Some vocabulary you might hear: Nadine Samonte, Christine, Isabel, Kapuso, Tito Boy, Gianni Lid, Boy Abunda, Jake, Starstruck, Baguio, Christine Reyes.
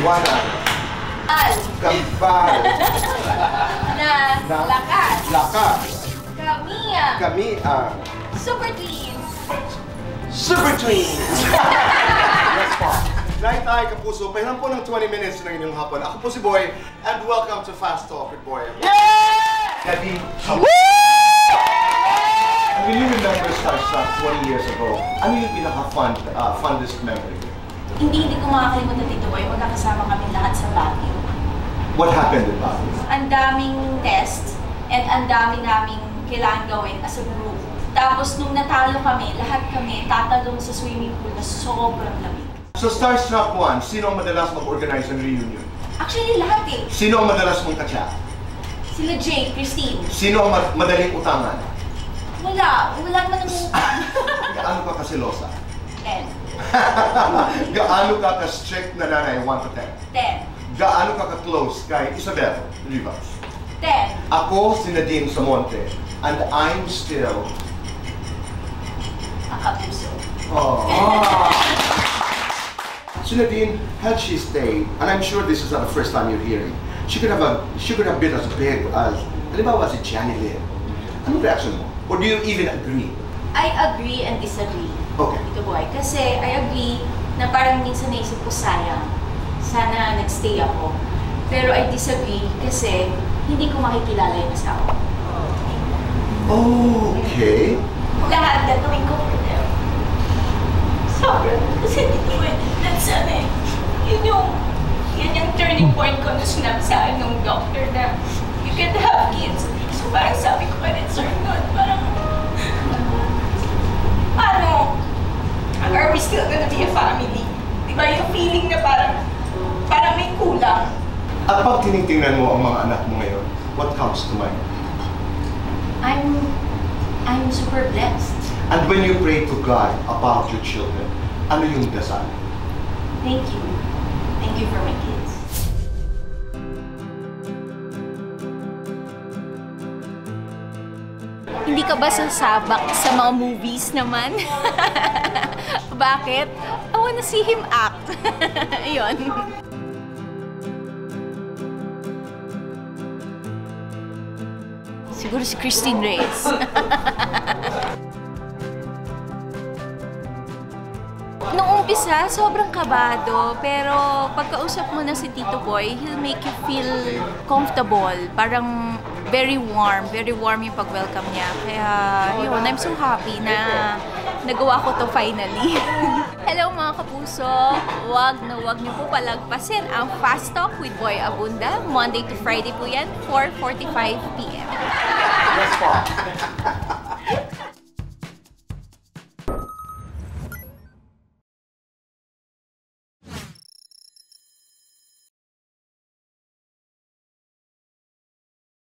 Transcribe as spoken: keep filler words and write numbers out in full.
Liwanag. Al. Gambal. Na. Na. Lakas. Lakas. Kamia. Kamia. Super Twins. Super Twins! Yes po. Night tayo, Kapuso. Pahiram po ng twenty minutes ng inyong hapon. Ako po si Boy, and welcome to Fast Talk with Boy. Yeah! Nadine. When you remember Starstruck twenty years ago, ano yung pinaka-fun, uh, funnest memory? Hindi, hindi ko makakalimutan dito, Boy. Magkakasama kami lahat sa Baguio. What happened in Baguio? Ang daming tests and ang daming naming kailangan gawin as a group. Tapos nung natalo kami, lahat kami tatalong sa swimming pool na sobrang lamig. So Starstruck one, sino ang madalas mag-organize ng reunion? Actually, lahat eh. Sino ang madalas mong katya? Sila Jake, Christine. Sino ang madaling utangan? Wala. Wala naman nangungutang. Gaano ka kasilosa? Ten. Gaano ka ka-strict na nanay? One to ten? Ten. Gaano ka ka-close kay Isabel Rivas? Ten. Ako si Nadine Samonte. And I'm still... a Kapuso. Oh. Si Nadine, had she stayed, and I'm sure this is not the first time you're hearing, she could have, a, she could have been as big as... Halimbawa si Gianni Lid. Anong reaction mo? Or do you even agree? I agree and disagree. Okay. Tito Boy. Kasi I agree na parang minsan naisip ko sayang. Sana nagstay ako. Pero I disagree kasi hindi ko makikilala yung asawa. Oh, okay. Lahat na gawin ko for them. Sobrang. Kasi Tito Boy, that's ano eh. Yun yung, yan yung turning point ko na sinabi sa akin ng doctor na you can have kids. So parang sabi ko pa rin, sir, God, parang... Paano? Are we still gonna be a family? Diba yung feeling na parang... Parang may kulang. At pag tinitingnan mo ang mga anak mo ngayon, what comes to mind? I'm... I'm super blessed. And when you pray to God about your children, ano yung dasal? Thank you. Thank you for my kids. Hindi ka ba sasabak sa mga movies naman? Bakit? I wanna see him act. Yun. Siguro si Christine Reyes. Nung umpisa, sobrang kabado. Pero pagkausap mo na si Tito Boy, he'll make you feel comfortable. Parang... very warm, very warm yung pag-welcome niya. Kaya, yun, I'm so happy na nagawa ko to finally. Hello mga Kapuso! Huwag na huwag niyo po palagpasin ang Fast Talk with Boy Abunda. Monday to Friday po yan, four forty-five p m Yes po.